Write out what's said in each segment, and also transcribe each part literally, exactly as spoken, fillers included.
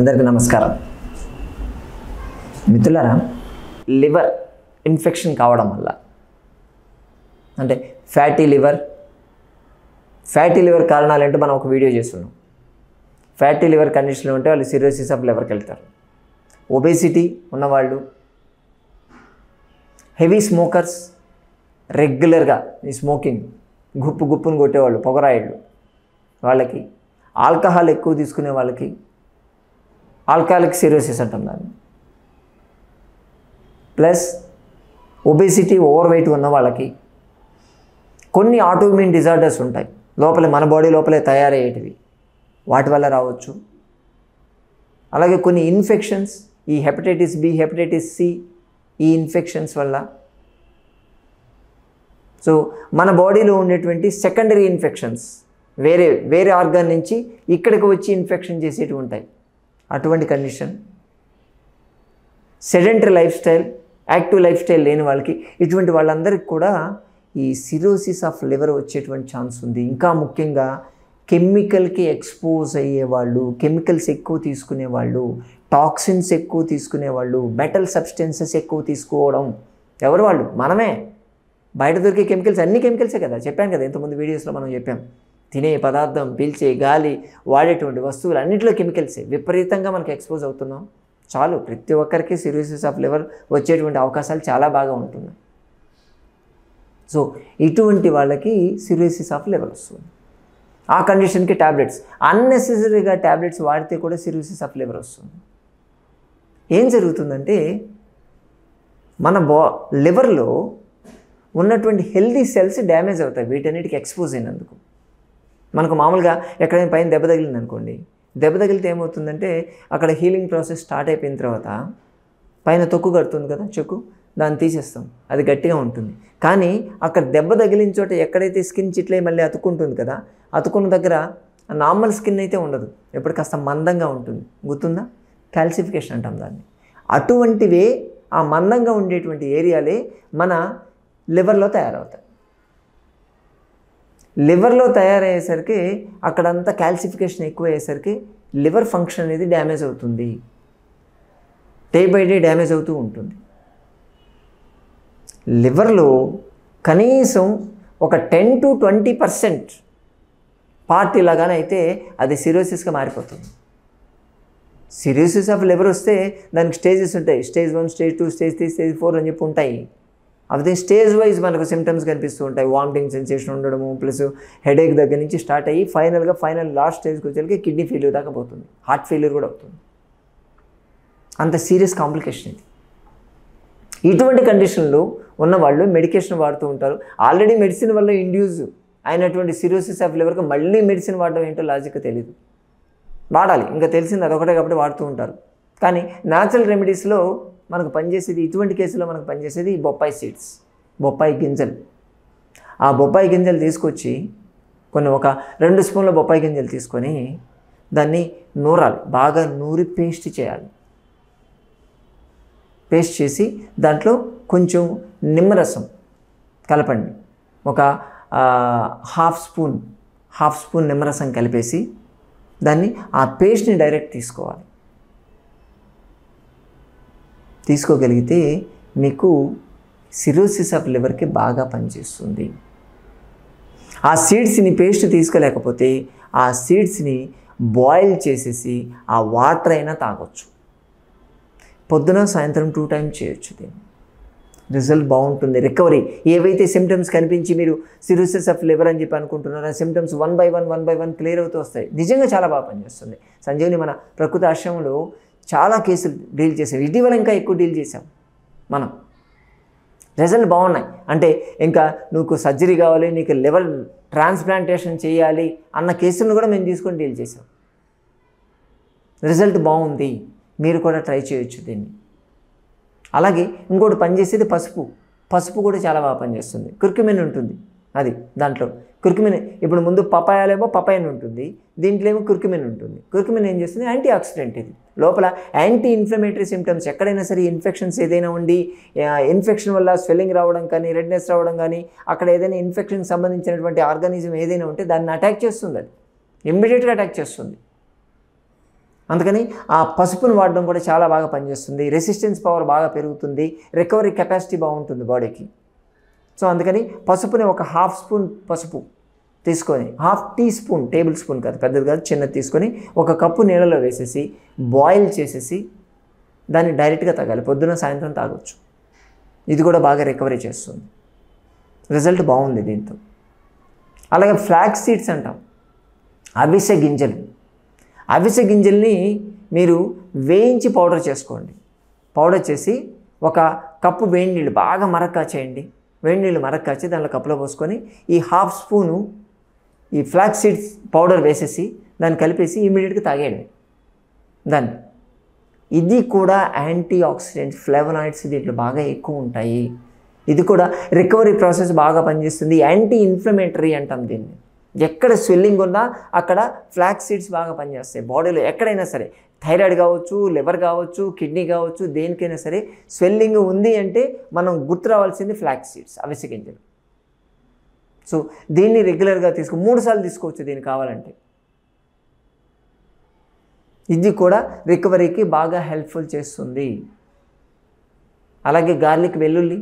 అందరికీ నమస్కారం మిత్రులారా లివర్ ఇన్ఫెక్షన్ కావడం వల్ల అంటే ఫ్యాటీ లివర్ ఫ్యాటీ లివర్ కారణాలు అంటే మనం ఒక వీడియో చేస్తున్నాం ఫ్యాటీ లివర్ కండిషన్లో ఉంటే వాళ్ళు సిరోసిస్ ఆఫ్ లివర్కి వెళ్తారు ఒబేసిటీ ఉన్నవాళ్ళు హెవీ స్మోకర్స్ రెగ్యులర్గా ఈ స్మోకింగ్ గుప్పు గుప్పును కొట్టేవాళ్ళు పొగరాయిళ్ళు వాళ్ళకి ఆల్కహాల్ ఎక్కువ తీసుకునే వాళ్ళకి ఆల్కహాలిక్ సిరోసిస్ అంటాం దాన్ని ప్లస్ ఒబేసిటీ ఓవర్ వెయిట్ ఉన్న వాళ్ళకి కొన్ని ఆటోఇమ్యూన్ డిజార్డర్స్ ఉంటాయి లోపలే మన బాడీ లోపలే తయారయ్యేటివి వాటి వల్ల రావచ్చు అలాగే కొన్ని ఇన్ఫెక్షన్స్ ఈ హెపటైటిస్ బి హెపటైటిస్ సి ఈ ఇన్ఫెక్షన్స్ వల్ల సో మన బాడీలో ఉండేటువంటి సెకండరీ ఇన్ఫెక్షన్స్ వేరే వేరే ఆర్గాన్ నుంచి ఇక్కడికి వచ్చి ఇన్ఫెక్షన్ చేసేటివి ఉంటాయి అటువంటి condition sedentary lifestyle active lifestyle లేని వాళ్ళకి ఇటువంటి వాళ్ళందరికీ కూడా ఈ సిరోసిస్ ఆఫ్ లివర్ వచ్చేటువంటి ఛాన్స్ ఉంది ఇంకా ముఖ్యంగా కెమికల్కి ఎక్స్పోజ్ అయ్యేవాళ్ళు కెమికల్స్ ఎక్కువ తీసుకునేవాళ్ళు టాక్సిన్స్ ఎక్కువ తీసుకునేవాళ్ళు మెటల్ సబ్స్టెన్సెస్ ఎక్కువ తీసుకోవడం ఎవరు వాళ్ళు మనమే బయట దొరికే కెమికల్స్ అన్ని కెమికల్సే కదా చెప్పాను కదా ఇంతకుముందు వీడియోస్లో మనం చెప్పాం తినే పదార్థం పీల్చే గాలి వాడేటువంటి వస్తువులు అన్నింటిలో కెమికల్సే విపరీతంగా మనకు ఎక్స్పోజ్ అవుతున్నాం చాలు ప్రతి ఒక్కరికి సిరోసిస్ ఆఫ్ లివర్ వచ్చేటువంటి అవకాశాలు చాలా బాగా ఉంటున్నాయి సో ఇటువంటి వాళ్ళకి సిరోసిస్ ఆఫ్ లివర్ వస్తుంది ఆ కండిషన్కి ట్యాబ్లెట్స్ అన్నెసెసరీగా ట్యాబ్లెట్స్ వాడితే కూడా సిరోసిస్ ఆఫ్ లివర్ వస్తుంది ఏం జరుగుతుందంటే మన బా లివర్లో ఉన్నటువంటి హెల్దీ సెల్స్ డ్యామేజ్ అవుతాయి వీటన్నిటికి ఎక్స్పోజ్ అయినందుకు మనకు మామూలుగా ఎక్కడైనా పైన దెబ్బ తగిలింది అనుకోండి దెబ్బ తగిలితే ఏమవుతుందంటే అక్కడ హీలింగ్ ప్రాసెస్ స్టార్ట్ అయిపోయిన తర్వాత పైన తొక్కు కడుతుంది కదా చెక్కు దాన్ని తీసేస్తాం అది గట్టిగా ఉంటుంది కానీ అక్కడ దెబ్బ తగిలిన చోట ఎక్కడైతే స్కిన్ చిట్లై మళ్ళీ అతుక్కుంటుంది కదా అతుకున్న దగ్గర నార్మల్ స్కిన్ అయితే ఉండదు ఎప్పుడు కాస్త మందంగా ఉంటుంది గుర్తుందా క్యాల్సిఫికేషన్ అంటాం దాన్ని అటువంటివే ఆ మందంగా ఉండేటువంటి ఏరియాలే మన లివర్లో తయారవుతాయి లివర్లో తయారయ్యేసరికి అక్కడంతా క్యాల్సిఫికేషన్ ఎక్కువ అయ్యేసరికి లివర్ ఫంక్షన్ అనేది డ్యామేజ్ అవుతుంది డే బై డే డ్యామేజ్ అవుతూ ఉంటుంది లివర్లో కనీసం ఒక ten to twenty percent part ఇలాగానైతే అది సిరోసిస్గా మారిపోతుంది సిరోసిస్ ఆఫ్ లివర్ వస్తే దానికి స్టేజెస్ ఉంటాయి stage one stage two stage three stage four అని చెప్పి ఉంటాయి అదే స్టేజ్ వైజ్ మనకు సిమ్టమ్స్ కనిపిస్తూ ఉంటాయి వామిటింగ్ సెన్సేషన్ ఉండడము ప్లస్ హెడేక్ దగ్గర నుంచి స్టార్ట్ అయ్యి ఫైనల్గా ఫైనల్ లాస్ట్ స్టేజ్కి వచ్చేసరికి కిడ్నీ ఫెయిల్యూర్ దాకా పోతుంది హార్ట్ ఫెయిల్యూర్ కూడా అవుతుంది అంత సీరియస్ కాంప్లికేషన్ ఇది ఇటువంటి కండిషన్లో ఉన్నవాళ్ళు మెడికేషన్ వాడుతూ ఉంటారు ఆల్రెడీ మెడిసిన్ వల్ల ఇండ్యూస్ అయినటువంటి సిరోసిస్ ఆఫ్ లివర్కి మళ్ళీ మెడిసిన్ వాడడం ఏంటో లాజిక్ తెలియదు వాడాలి ఇంకా తెలిసింది అదొకటే కాబట్టి వాడుతూ ఉంటారు కానీ న్యాచురల్ రెమెడీస్లో మనకు పనిచేసేది ఇటువంటి కేసులో మనకు పనిచేసేది బొప్పాయి సీడ్స్ బొప్పాయి గింజలు ఆ బొప్పాయి గింజలు తీసుకొచ్చి కొన్ని ఒక రెండు స్పూన్ల బొప్పాయి గింజలు తీసుకొని దాన్ని నూరాలి బాగా నూరి పేస్ట్ చేయాలి పేస్ట్ చేసి దాంట్లో కొంచెం నిమ్మరసం కలపండి ఒక హాఫ్ స్పూన్ హాఫ్ స్పూన్ నిమ్మరసం కలిపేసి దాన్ని ఆ పేస్ట్ని డైరెక్ట్ తీసుకోవాలి తీసుకోగలిగితే మీకు సిరోసిస్ ఆఫ్ లివర్కి బాగా పనిచేస్తుంది ఆ సీడ్స్ని పేస్ట్ తీసుకోలేకపోతే ఆ సీడ్స్ని బాయిల్ చేసేసి ఆ వాటర్ అయినా తాగొచ్చు పొద్దున సాయంత్రం టూ టైం చేయొచ్చు దీన్ని రిజల్ట్ బాగుంటుంది రికవరీ ఏవైతే సిమ్టమ్స్ కనిపించి మీరు సిరోసిస్ ఆఫ్ లివర్ అని చెప్పి అనుకుంటున్నారో ఆ symptoms one by one one by one clear అవుతూ వస్తాయి నిజంగా చాలా బాగా పనిచేస్తుంది సంజీవిని మన ప్రకృతి ఆశ్రమంలో చాలా కేసులు డీల్ చేసాం ఇటీవల ఇంకా ఎక్కువ డీల్ చేసాం మనం రిజల్ట్ బాగున్నాయి అంటే ఇంకా నీకు సర్జరీ కావాలి నీకు లివర్ ట్రాన్స్ప్లాంటేషన్ చేయాలి అన్న కేసులను కూడా మేము తీసుకొని డీల్ చేసాం రిజల్ట్ బాగుంది మీరు కూడా ట్రై చేయొచ్చు దీన్ని అలాగే ఇంకోటి పనిచేసేది పసుపు పసుపు కూడా చాలా బాగా పనిచేస్తుంది కుర్కుమిన్ ఉంటుంది అది దాంట్లో కుర్కుమిన్ ఇప్పుడు ముందు పపాయాలేమో పపాయిన్ ఉంటుంది దీంట్లో ఏమో కుర్కుమిన్ ఉంటుంది కుర్కుమిన్ ఏం చేస్తుంది యాంటీ ఆక్సిడెంట్ ఇది లోపల యాంటీ ఇన్ఫ్లమేటరీ సిమ్టమ్స్ ఎక్కడైనా సరే ఇన్ఫెక్షన్స్ ఏదైనా ఉండి ఇన్ఫెక్షన్ వల్ల స్వెల్లింగ్ రావడం కానీ రెడ్నెస్ రావడం కానీ అక్కడ ఏదైనా ఇన్ఫెక్షన్కి సంబంధించినటువంటి ఆర్గానిజం ఏదైనా ఉంటే దాన్ని అటాక్ చేస్తుంది అది ఇమ్మీడియట్గా అటాక్ చేస్తుంది अंतकनी आ पसुपुनि वाडडं कूडा चाला बागा पनिचेस्तुंदी रेसिस्टेंस पवर बागा पेरुगुतुंदी रिकवरी कैपेसिटी बागुंटुंदी बॉडीकी सो अंतकनी पसुपुनि ओक हाफ स्पून पसुपु तीसुकोनी half teaspoon tablespoon कादु पेद्ददि कादु चिन्नदि तीसुकोनी ओक कप्पु नीळ्ळलो वेसेसी बॉईल चेसेसी दानिनि डायरेक्ट गा तागाली पोद्दुन सायंत्रं तागोच्चु ఇది కూడా బాగా రికవరీ చేస్తుంది రిజల్ట్ బాగుంది దీంతో అలాగే ఫ్లాక్స్ సీడ్స్ అంటాం అవిసె గింజలు అవిసె గింజల్ని మీరు వేయించి పౌడర్ చేసుకోండి పౌడర్ చేసి ఒక కప్పు వేడి నీళ్ళు బాగా మరకచేయండి వేడి నీళ్ళు మరకచి దానిలో కప్పులో పోసుకొని ఈ హాఫ్ స్పూను ఈ ఫ్లాక్స్ సీడ్స్ పౌడర్ వేసేసి దాన్ని కలిపేసి ఇమిడియట్‌గా తాగేయండి దాన్ని ఇది కూడా యాంటీ ఆక్సిడెంట్ ఫ్లేవనాయిడ్స్ దీంట్లో బాగా ఎక్కువ ఉంటాయి ఇది కూడా రికవరీ ప్రాసెస్ బాగా పనిచేస్తుంది యాంటీ ఇన్ఫ్లమేటరీ అంటాం దీన్ని ఎక్కడ స్వెల్లింగ్ ఉన్నా అక్కడ ఫ్లాక్స్ సీడ్స్ బాగా పనిచేస్తాయి బాడీలో ఎక్కడైనా సరే థైరాయిడ్ కావచ్చు లివర్ కావచ్చు కిడ్నీ కావచ్చు దేనికైనా సరే స్వెల్లింగ్ ఉంది అంటే మనం గుర్తు రావాల్సింది ఫ్లాక్స్ సీడ్స్ అవిసె గింజలు సో దీన్ని రెగ్యులర్గా తీసుకో మూడు సార్లు తీసుకోవచ్చు దీన్ని కావాలంటే ఇది కూడా రికవరీకి బాగా హెల్ప్ఫుల్ చేస్తుంది అలాగే గార్లిక్ వెల్లుల్లి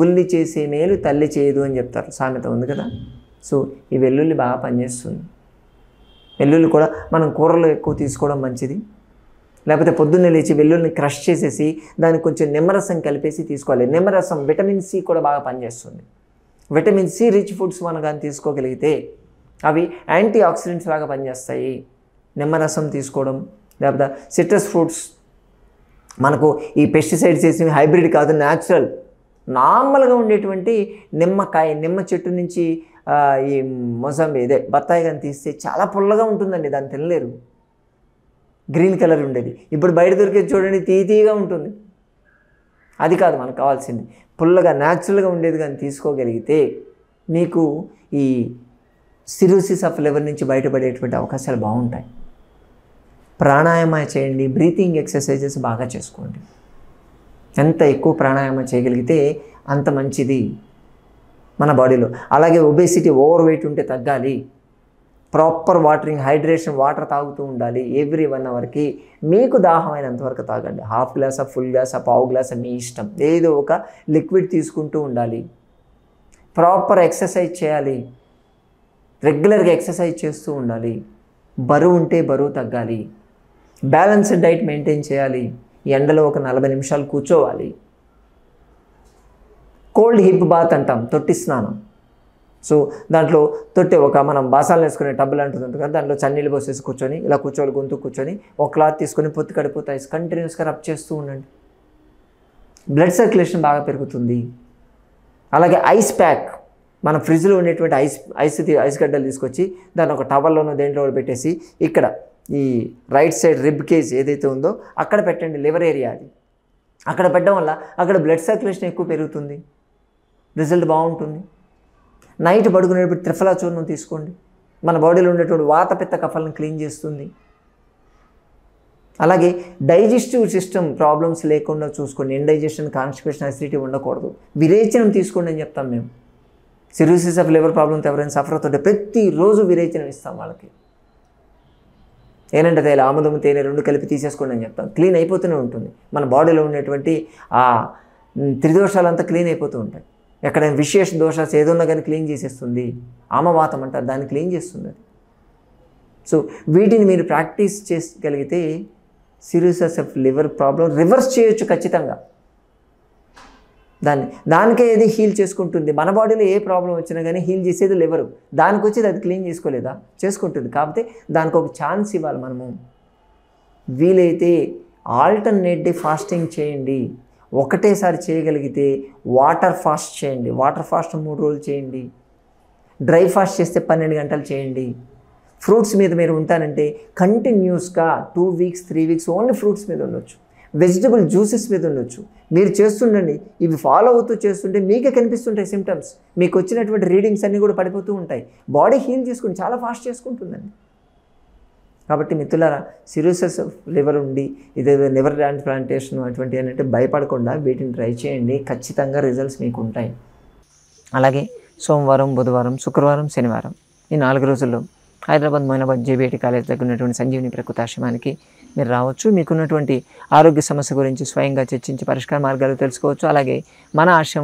ఉల్లి చేసే మేలు తల్లి చేయదు అని చెప్తారు సామెత ఉంది కదా సో ఈ వెల్లుల్లి బాగా పనిచేస్తుంది వెల్లుల్లి కూడా మనం కూరలో ఎక్కువ తీసుకోవడం మంచిది లేకపోతే పొద్దున్నే లేచి వెల్లుల్లిని క్రష్ చేసేసి దానికి కొంచెం నిమ్మరసం కలిపేసి తీసుకోవాలి నిమ్మరసం విటమిన్ సి కూడా బాగా పనిచేస్తుంది విటమిన్ సి రిచ్ ఫుడ్స్ మనం గాని తీసుకోగలిగితే అవి యాంటీ ఆక్సిడెంట్స్ లాగా పనిచేస్తాయి నిమ్మరసం తీసుకోవడం లేకపోతే సిట్రస్ ఫ్రూట్స్ మనకు ఈ పెస్టిసైడ్స్ వేసినవి హైబ్రిడ్ కాదు న్యాచురల్ నార్మల్గా ఉండేటువంటి నిమ్మకాయ నిమ్మ చెట్టు నుంచి ఈ మొసంబి ఇదే బత్తాయి కానీ తీస్తే చాలా పుల్లగా ఉంటుందండి దాన్ని తినలేరు గ్రీన్ కలర్ ఉండేది ఇప్పుడు బయట దొరికేది చూడండి తీతీగా ఉంటుంది అది కాదు మనకు కావాల్సింది పుల్లగా న్యాచురల్గా ఉండేది కానీ తీసుకోగలిగితే మీకు ఈ సిరోసిస్ ఆఫ్ లివర్ నుంచి బయటపడేటువంటి అవకాశాలు బాగుంటాయి ప్రాణాయామ చేయండి బ్రీతింగ్ ఎక్సర్సైజెస్ బాగా చేసుకోండి ఎంత ఎక్కువ ప్రాణాయామ చేయగలిగితే అంత మంచిది మన బాడీలో అలాగే ఒబేసిటీ ఓవర్ వెయిట్ ఉంటే తగ్గాలి ప్రాపర్ వాటరింగ్ హైడ్రేషన్ వాటర్ తాగుతూ ఉండాలి ఎవ్రీ వన్ అవర్కి మీకు దాహమైనంత వరకు తాగండి హాఫ్ గ్లాస్ ఫుల్ గ్లాస్ పావు గ్లాస్ మీ ఇష్టం ఏదో ఒక లిక్విడ్ తీసుకుంటూ ఉండాలి ప్రాపర్ ఎక్సర్సైజ్ చేయాలి రెగ్యులర్గా ఎక్సర్సైజ్ చేస్తూ ఉండాలి బరువు ఉంటే బరువు తగ్గాలి బ్యాలెన్స్డ్ డైట్ మెయింటైన్ చేయాలి ఎండలో ఒక నలభై నిమిషాలు కూర్చోవాలి కోల్డ్ హిప్ బాత్ అంటాం తొట్టి స్నానం సో దాంట్లో తొట్టి ఒక మనం బాసాలు వేసుకునే టబ్బులు అంటుంది కదా దాంట్లో చన్నీళ్ళు పోసేసి కూర్చొని ఇలా కూర్చోవాలి గొంతు కూర్చొని ఒక క్లాత్ తీసుకొని పొత్తి కడుపు తైస్ కంటిన్యూస్గా రబ్ చేస్తూ ఉండండి బ్లడ్ సర్క్యులేషన్ బాగా పెరుగుతుంది అలాగే ఐస్ ప్యాక్ మన ఫ్రిడ్జ్లో ఉండేటువంటి ఐస్ ఐస్ ఐస్ గడ్డలు తీసుకొచ్చి దాన్ని ఒక టవల్లోనో దేంట్లో పెట్టేసి ఇక్కడ ఈ రైట్ సైడ్ రిబ్ కేజ్ ఏదైతే ఉందో అక్కడ పెట్టండి లివర్ ఏరియా అది అక్కడ పెట్టడం వల్ల అక్కడ బ్లడ్ సర్క్యులేషన్ ఎక్కువ పెరుగుతుంది రిజల్ట్ బాగుంటుంది నైట్ పడుకునేటప్పుడు త్రిఫలా చూర్ణం తీసుకోండి మన బాడీలో ఉండేటువంటి వాత పిత్త కఫాలను క్లీన్ చేస్తుంది అలాగే డైజెస్టివ్ సిస్టమ్ ప్రాబ్లమ్స్ లేకుండా చూసుకోండి ఇండైజెషన్ కాన్స్టిపేషన్ అసిడిటీ ఉండకూడదు విరేచనం తీసుకోండి అని చెప్తాం మేము సిరోసిస్ ఆఫ్ లివర్ ప్రాబ్లంతో ఎవరైనా సఫర్ అవుతుంటే ప్రతిరోజు విరేచనం ఇస్తాం వాళ్ళకి ఏనంటే తేలి ఆముదము తేనె రెండు కలిపి తీసేసుకోండి అని చెప్తాం క్లీన్ అయిపోతూనే ఉంటుంది మన బాడీలో ఉండేటువంటి ఆ త్రిదోషాలంతా క్లీన్ అయిపోతూ ఉంటాయి ఎక్కడైనా విశేష దోషాలు ఏదన్నా కానీ క్లీన్ చేసేస్తుంది ఆమవాతం అంటారు దాన్ని క్లీన్ చేస్తుంది అది సో వీటిని మీరు ప్రాక్టీస్ చేయగలిగితే cirrhosis of liver problem reverse చేయొచ్చు ఖచ్చితంగా దాన్ని దానికే ఏది హీల్ చేసుకుంటుంది మన బాడీలో ఏ ప్రాబ్లం వచ్చినా కానీ హీల్ చేసేది లివరు దానికి వచ్చేది అది క్లీన్ చేసుకోలేదా చేసుకుంటుంది కాకపోతే దానికి ఒక ఛాన్స్ ఇవ్వాలి మనము వీలైతే ఆల్టర్నేట్ డే ఫాస్టింగ్ చేయండి ఒకటేసారి చేయగలిగితే వాటర్ ఫాస్ట్ చేయండి వాటర్ ఫాస్ట్ మూడు రోజులు చేయండి డ్రై ఫాస్ట్ చేస్తే పన్నెండు గంటలు చేయండి ఫ్రూట్స్ మీద మీరు ఉంటానంటే కంటిన్యూస్గా two weeks three weeks only fruits మీద ఉండొచ్చు వెజిటబుల్ జ్యూసెస్ మీద ఉండొచ్చు మీరు చేస్తుండండి ఇవి ఫాలో అవుతూ చేస్తుంటే మీకే కనిపిస్తుంటాయి సిమ్టమ్స్ మీకు వచ్చినటువంటి రీడింగ్స్ అన్నీ కూడా పడిపోతూ ఉంటాయి బాడీ హీల్ చేసుకుని చాలా ఫాస్ట్ చేసుకుంటుందండి కాబట్టి మిత్రులారా సిరోసిస్ ఆఫ్ లివర్ ఉండి ఇదేదో లివర్ ట్రాన్స్ప్లాంటేషన్ అటువంటి అంటే భయపడకుండా వీటిని ట్రై చేయండి ఖచ్చితంగా రిజల్ట్స్ మీకు ఉంటాయి అలాగే సోమవారం బుధవారం శుక్రవారం శనివారం ఈ నాలుగు రోజుల్లో హైదరాబాద్ మోయినాబాద్ జేబీఐటీ కాలేజ్ దగ్గర ఉన్నటువంటి సంజీవని ప్రకృతి ఆశ్రమానికి మీరు రావచ్చు. మీకున్నటువంటి ఆరోగ్య సమస్య గురించి స్వయంగా చర్చించి పరిష్కార మార్గాలు తెలుసుకోవచ్చు. అలాగే మన ఆశ్రమం